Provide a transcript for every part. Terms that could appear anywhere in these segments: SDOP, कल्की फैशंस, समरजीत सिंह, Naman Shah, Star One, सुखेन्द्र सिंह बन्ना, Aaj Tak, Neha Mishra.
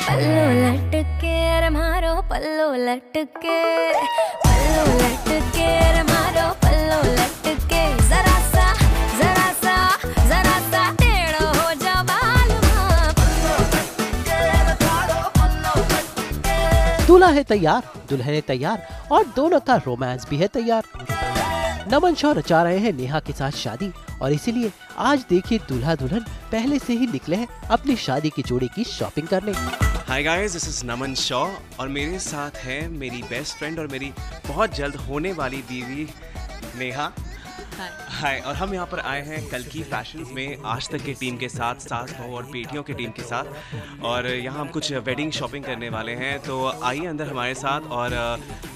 पल्लो लटके रे मारो पल्लो लटके, पल्लो लटके रे मारो पल्लो लटके, जरा सा टेढ़ा हो जा बाल मां। पल्लो लटके रे मारो पल्लो लटके। दूल्हा है तैयार, दुल्हन है तैयार और दोनों का रोमांस भी है तैयार। नमन शाह रचा रहे हैं नेहा के साथ शादी और इसीलिए आज देखिए दूल्हा दुल्हन पहले से ही निकले हैं अपनी शादी की जोड़ी की शॉपिंग करने। Hi guys, this is Naman Shah और मेरे साथ है मेरी बेस्ट फ्रेंड और मेरी बहुत जल्द होने वाली बीवी नेहा। हाय। और हम यहाँ पर आए हैं कल्की फैशंस में आज तक की टीम के साथ, सास बहू और बेटियों की टीम के साथ, और यहाँ हम कुछ वेडिंग शॉपिंग करने वाले हैं। तो आइए अंदर हमारे साथ और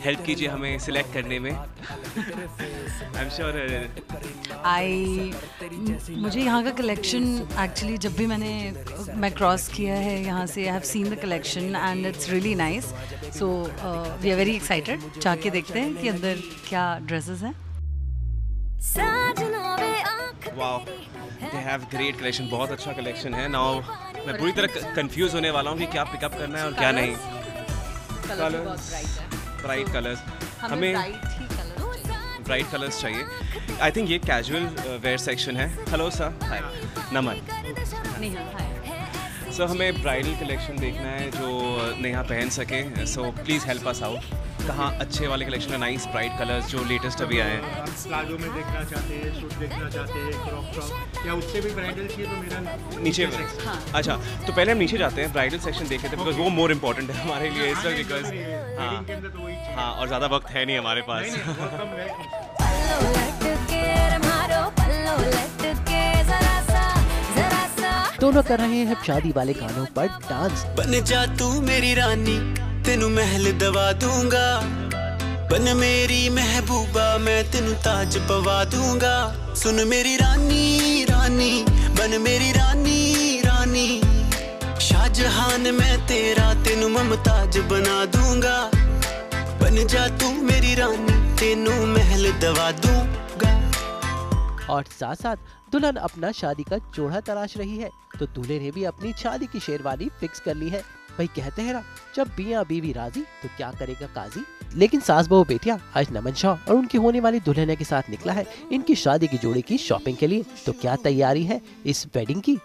हेल्प कीजिए हमें सिलेक्ट करने में। आई एम श्योर मुझे यहाँ का कलेक्शन एक्चुअली जब भी मैं क्रॉस किया है यहाँ से, I have seen the collection and it's really nice, so we are very excited. जाके देखते हैं कि अंदर क्या ड्रेसेस हैं। Wow, they have great collection, बहुत अच्छा collection है। Now मैं पूरी तरह confused होने वाला हूँ कि क्या pick up करना है और क्या नहीं। Colors, bright colors, हमें bright colors चाहिए। I think ये casual wear section है। Hello sir, hi, नमन। So हमें bridal collection देखना है जो नेहा पहन सके। So please help us out। कहाँ अच्छे वाले कलेक्शन है, नाइस ब्राइट कलर्स जो लेटेस्ट अभी आए हैं। प्लाजो में देखना चाहते हैं, सूट देखना चाहते हैं, क्रॉप टॉप या उससे भी ब्राइडल चाहिए तो मेरा नीचे। हाँ। अच्छा, तो पहले हम नीचे जाते हैं, ब्राइडल सेक्शन देख लेते हैं बिकॉज वो मोर इम्पोर्टेंट है हमारे लिए सर, बिकॉज हाँ हाँ और ज़्यादा वक्त है नहीं हमारे पास। दोनों कर रहे हैं शादी वाले गानों पर डांस। बन जा तू मेरी रानी, तेनू महल दवा दूंगा, बन मेरी महबूबा, मैं तेनू ताज पवा दूंगा, सुन मेरी रानी रानी, बन मेरी रानी रानी, शाहजहान मैं तेरा, तेनू मुमताज बना दूंगा, बन जा तू मेरी रानी, तेनू महल दवा दूंगा। और साथ साथ दुल्हन अपना शादी का जोड़ा तलाश रही है तो दूल्हे ने भी अपनी शादी की शेरवानी फिक्स कर ली है। भाई कहते हैं ना, जब बिया बीवी राजी तो क्या करेगा काजी। लेकिन सास बहू बेटिया आज नमन शाह और उनकी होने वाली दुल्हन के साथ निकला है इनकी शादी की जोड़ी की शॉपिंग के लिए। तो क्या तैयारी है इस वेडिंग की।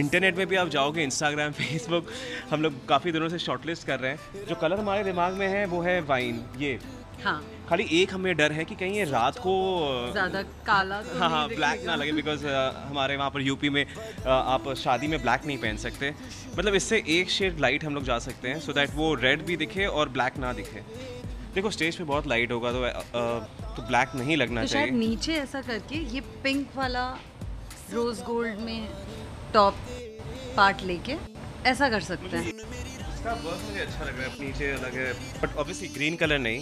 इंटरनेट में भी आप जाओगे, इंस्टाग्राम, फेसबुक, हम लोग काफी दिनों से शॉर्टलिस्ट कर रहे हैं। जो कलर हमारे दिमाग में है वो है वाइन, ये। हाँ। खाली एक हमें डर है कि कहीं ये रात को ज़्यादा काला तो हाँ ब्लैक ना लगे, बिकॉज हमारे वहाँ पर यूपी में आप शादी में ब्लैक नहीं पहन सकते। मतलब इससे एक शेड लाइट हम लोग जा सकते हैं सो दैट वो रेड भी दिखे और ब्लैक ना दिखे। देखो स्टेज पे बहुत लाइट होगा तो ब्लैक नहीं लगना चाहिए। तो नीचे ऐसा करके ये पिंक वाला रोज गोल्ड में टॉप पार्ट लेके ऐसा कर सकते हैं। इसका वर्क मुझे अच्छा लग रहा है, नीचे अलग है बट ऑब्वियसली ग्रीन कलर नहीं,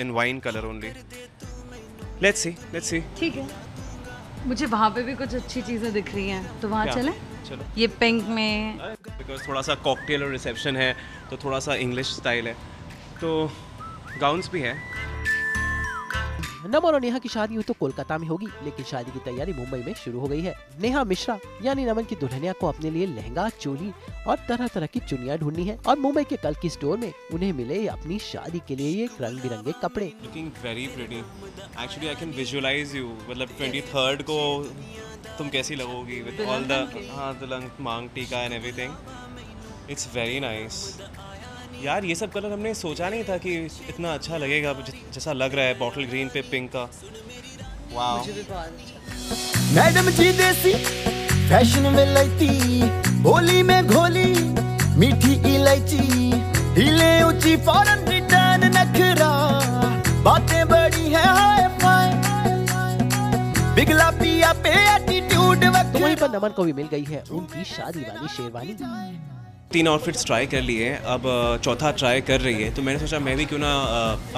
in wine colour only. Let's see. ठीक है, मुझे वहाँ पे भी कुछ अच्छी चीज़ें दिख रही हैं तो वहाँ चलें। चलो, ये पिंक में बिकॉज थोड़ा सा कॉकटेल और रिसेप्शन है तो थोड़ा सा इंग्लिश स्टाइल है, तो गाउन्स भी हैं। नमन और नेहा की शादी तो कोलकाता में होगी लेकिन शादी की तैयारी मुंबई में शुरू हो गई है। नेहा मिश्रा यानी नमन की दुल्हनिया को अपने लिए लहंगा, चोली और तरह तरह की चुनिया ढूंढनी है और मुंबई के कल्की स्टोर में उन्हें मिले अपनी शादी के लिए ये रंग बिरंगे कपड़े। Looking very pretty actually, I can visualise you. मतलब 23rd को तुम कैसी लगोगी विद ऑल द मांग टीका and everything. It's very nice यार, ये सब कलर हमने सोचा नहीं था कि इतना अच्छा लगेगा जैसा लग रहा है। बॉटल ग्रीन पे पिंक का, वाओ। मैडम जी देसी फैशन में लैती, होली में घोली मीठी इलायची, हिले ऊंची फॉरेन रिटर्न नखरा, बातें बड़ी है हाय फाय, बिगला पिया पे एटीट्यूड वक्त। तो वहीं पर नमन को भी मिल गई है उनकी शादी वाली शेरवानी। 3 आउटफिट्स ट्राई कर लिए, अब चौथा ट्राई कर रही है तो मैंने सोचा मैं भी क्यों ना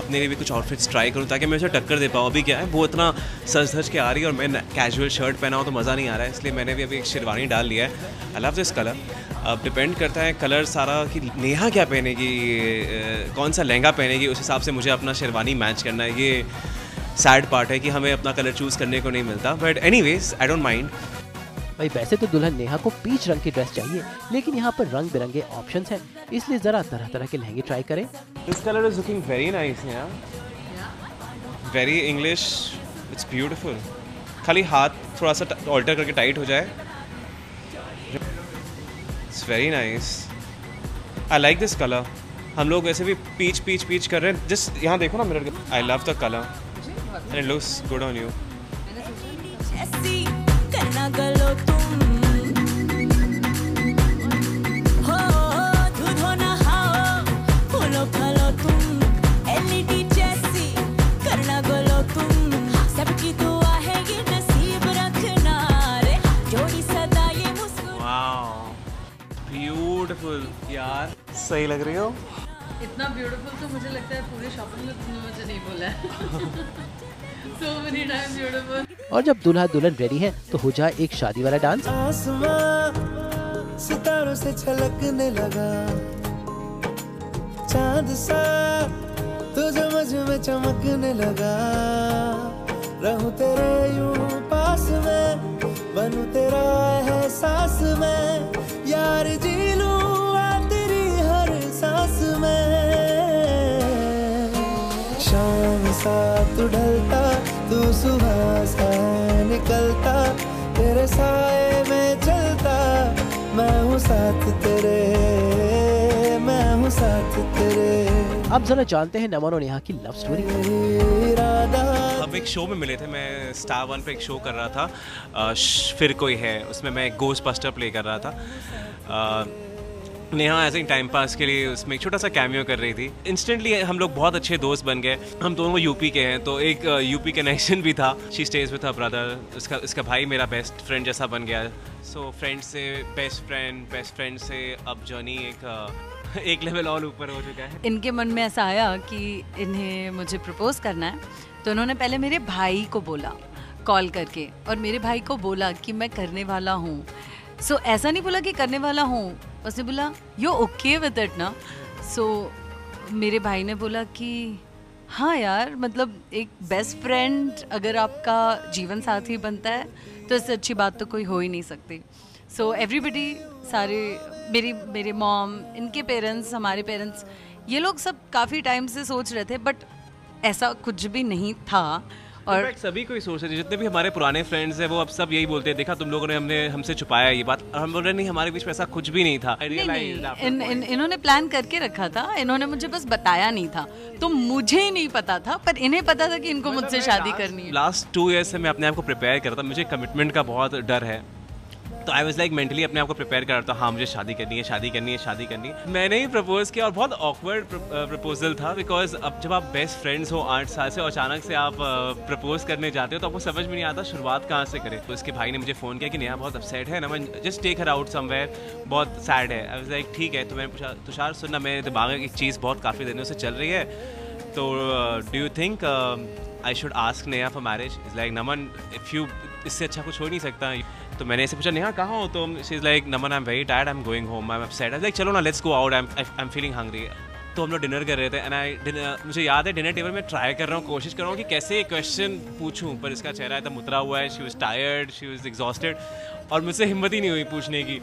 अपने लिए भी कुछ आउटफिट्स ट्राई करूं ताकि मैं उसे टक्कर दे पाऊँ। अभी क्या है वो इतना सज धज के आ रही है और मैं कैजुअल शर्ट पहना हूं तो मज़ा नहीं आ रहा है, इसलिए मैंने भी अभी एक शेरवानी डाल लिया है। I love this colour. अब डिपेंड करता है कलर सारा कि नेहा क्या पहनेगी, कौन सा लहंगा पहनेगी, उस हिसाब से मुझे अपना शेरवानी मैच करना है। ये सैड पार्ट है कि हमें अपना कलर चूज़ करने को नहीं मिलता, but anyways I don't mind. भाई वैसे तो दुल्हन नेहा को पीच रंग की ड्रेस चाहिए, लेकिन यहाँ पर रंग बिरंगे ऑप्शंस हैं, इसलिए जरा तरह तरह के लहंगे ट्राई करें। This colour is looking very nice, very English, it's beautiful. खाली हाथ थोड़ा सा ऑल्टर करके टाइट हो जाए। It's very nice, I like this colour. हम लोग वैसे भी पीच पीच पीच कर रहे हैं। जस्ट यहाँ देखो ना मिरर के, I love the colour and it looks good on you. Wow, beautiful यार, सही लग रही हो। इतना ब्यूटीफुल तो मुझे लगता है पूरे शॉपिंग में तुमने मुझे नहीं बोला है। so और जब दूल्हा दुल्हन रेडी है तो हो जाए एक शादी वाला डांस। सितारों से छलकने लगा चांद सा, तो समझ में चमकने लगा। रहूं तेरे यूं पास में, बनूं तेरा एहसास में, यार जी लूं साथ ढलता, तू सुबह सा निकलता, तेरे साए में चलता, मैं हूँ साथ तेरे, मैं हूँ साथ तेरे। अब जरा जानते हैं नमन और नेहा की लव स्टोरी। हम एक शो में मिले थे, मैं स्टार वन पे एक शो कर रहा था, फिर कोई है, उसमें मैं घोस्टबस्टर प्ले कर रहा था। नेहा ऐसे ही टाइम पास के लिए उसमें एक छोटा सा कैमियो कर रही थी। इंस्टेंटली हम लोग बहुत अच्छे दोस्त बन गए। हम दोनों यूपी के हैं तो एक यूपी कनेक्शन भी था। She stays with her brother, उसका भाई मेरा बेस्ट फ्रेंड जैसा बन गया। सो फ्रेंड से बेस्ट फ्रेंड, बेस्ट फ्रेंड से अब जर्नी एक लेवल और ऊपर हो चुका है। इनके मन में ऐसा आया कि इन्हें मुझे प्रपोज करना है, तो उन्होंने पहले मेरे भाई को बोला कॉल करके, और मेरे भाई को बोला कि मैं करने वाला हूँ। सो ऐसा नहीं बोला कि करने वाला हूँ, उसने बोला यू ओके विद इट ना। सो मेरे भाई ने बोला कि हाँ यार, मतलब एक बेस्ट फ्रेंड अगर आपका जीवन साथी बनता है तो इससे अच्छी बात तो कोई हो ही नहीं सकती। सो एवरीबडी, सारे मेरे मॉम, इनके पेरेंट्स, हमारे पेरेंट्स, ये लोग सब काफ़ी टाइम से सोच रहे थे, बट ऐसा कुछ भी नहीं था। और सभी कोई सोच रहे थे, जितने भी हमारे पुराने फ्रेंड्स हैं वो अब सब यही बोलते हैं, देखा तुम लोगों ने हमसे छुपाया ये बात। हम बोल रहे नहीं, हमारे बीच में ऐसा कुछ भी नहीं था। इन्होंने प्लान करके रखा था, इन्होंने मुझे बस बताया नहीं था, तो मुझे ही नहीं पता था, पर इन्हें पता था कि इनको मुझसे शादी करनी है। लास्ट 2 इयर्स से मैं अपने आप को प्रिपेयर करता, मुझे कमिटमेंट का बहुत डर है, तो आई वॉज लाइक मेंटली अपने आप को प्रिपेयर कर रहा था, हाँ मुझे शादी करनी है, शादी करनी है, शादी करनी है। मैंने ही प्रपोज किया और बहुत ऑकवर्ड प्रपोजल था, बिकॉज अब जब आप बेस्ट फ्रेंड्स हो 8 साल से और अचानक से आप प्रपोज करने जाते हो तो आपको समझ में नहीं आता शुरुआत कहाँ से करें। तो उसके भाई ने मुझे फ़ोन किया कि नेहा बहुत अपसेट है, Naman just take her out somewhere, बहुत सैड है। आई वॉज लाइक ठीक है। तो मैंने पूछा तुषार सुनना, मेरे दिमाग में एक चीज़ बहुत काफ़ी दिनों से चल रही है, तो do you think I should ask Neha for marriage? Is like Naman if you, इससे अच्छा कुछ हो नहीं सकता। तो मैंने इसे पूछा नेहा कहाँ हो तुम? She is like Naman I am very tired, I am going home, I am upset. I am like चलो ना let's go out, I am feeling hungry. तो हम लोग डिनर कर रहे थे एंड मुझे याद है डिनर टेबल में ट्राई कर रहा हूँ, कोशिश कर रहा हूँ कि कैसे क्वेश्चन पूछूँ, पर इसका चेहरा एकदम उतरा हुआ है, she was tired, she was exhausted, और मुझसे हिम्मत ही नहीं हुई पूछने की।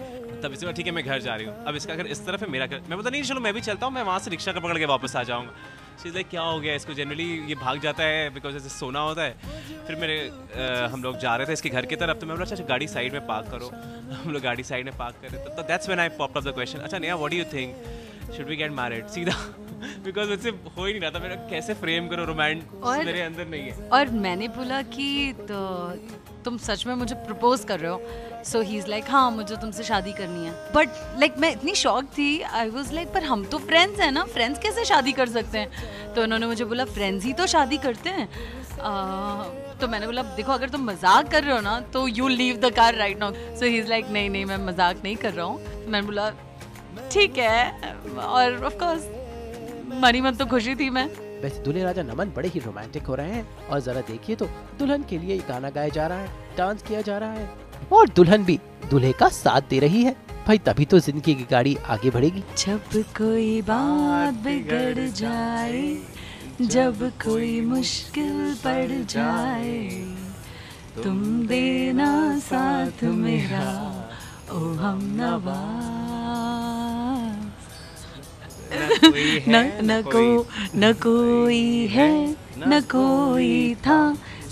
तब इसके बाद ठीक है मैं घर जा रही हूँ, अब इसका घर इस तरफ है, मेरा घर, मैं पता नहीं चलो मैं भी चलता हूँ, मैं वहाँ से रिक्शा का पकड़ के वापस आ जाऊँगा। शी इज़ लाइक क्या हो गया इसको, जनरली ये भाग जाता है बिकॉज ऐसे सोना होता है। फिर मेरे हम लोग जा रहे थे इसके घर की तरफ, तो मैं बोला अच्छा गाड़ी साइड में पार्क करो, हम लोग गाड़ी साइड में पार्क कर रहे, तो that's when I popped up the question, अच्छा Neha what do you think should we get married? सीधा, बिकॉज मुझसे हो ही नहीं रहा था, मेरा कैसे फ्रेम करो, रोमांटिक मेरे अंदर नहीं है। और मैंने बोला कि तो तुम सच में मुझे प्रपोज कर रहे हो? सो ही इज़ लाइक हाँ मुझे तुमसे शादी करनी है। बट लाइक मैं इतनी शॉक थी, आई वॉज लाइक पर हम तो फ्रेंड्स हैं ना, फ्रेंड्स कैसे शादी कर सकते हैं? तो उन्होंने मुझे बोला फ्रेंड्स ही तो शादी करते हैं। तो मैंने बोला देखो अगर तुम मजाक कर रहे हो ना तो you leave the car right now. So he is like नहीं नहीं मैं मजाक नहीं कर रहा हूँ। तो मैंने बोला ठीक है, और ऑफकोर्स मरी मन तो खुशी थी मैं। वैसे दूल्हे राजा नमन बड़े ही रोमांटिक हो रहे हैं, और जरा देखिए तो दुल्हन के लिए गाना गाया जा रहा है, डांस किया जा रहा है, और दुल्हन भी दूल्हे का साथ दे रही है। भाई तभी तो जिंदगी की गाड़ी आगे बढ़ेगी। जब कोई बात बिगड़ जाए, जब कोई मुश्किल पड़ जाए, तुम देना साथ मेरा ओ हम नवाज। न कोई है न कोई था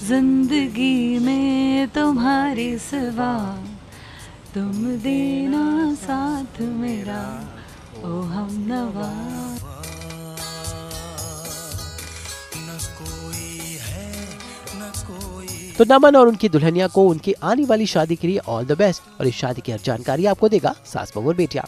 जिंदगी में तुम्हारे सिवा, तुम देना साथ मेरा ओ हम नवाज। तो नमन और उनकी दुल्हनिया को उनकी आने वाली शादी के लिए ऑल द बेस्ट। और इस शादी की हर जानकारी आपको देगा सास बहू और बेटिया।